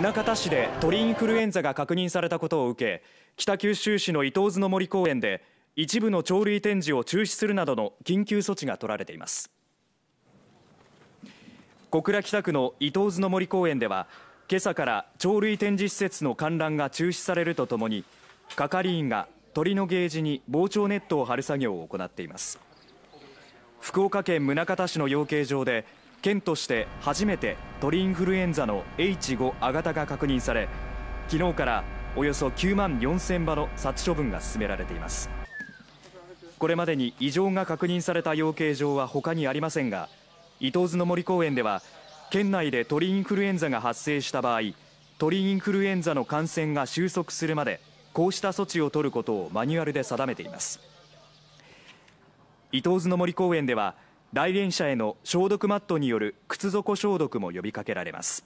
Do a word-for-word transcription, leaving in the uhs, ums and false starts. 宗像市で鳥インフルエンザが確認されたことを受け、北九州市の伊東津の森公園で一部の鳥類展示を中止するなどの緊急措置が取られています。小倉北区の伊東津の森公園では今朝から鳥類展示施設の観覧が中止されるとともに、係員が鳥のゲージに防鳥ネットを張る作業を行っています。福岡県宗像市の養鶏場で県として初めて鳥インフルエンザの エイチご 亜型が確認され、昨日からおよそきゅうまんよんせん羽の殺処分が進められています。これまでに異常が確認された養鶏場は他にありませんが、伊東津の森公園では県内で鳥インフルエンザが発生した場合、鳥インフルエンザの感染が収束するまでこうした措置を取ることをマニュアルで定めています。伊東津の森公園では来園者への消毒マットによる靴底消毒も呼びかけられます。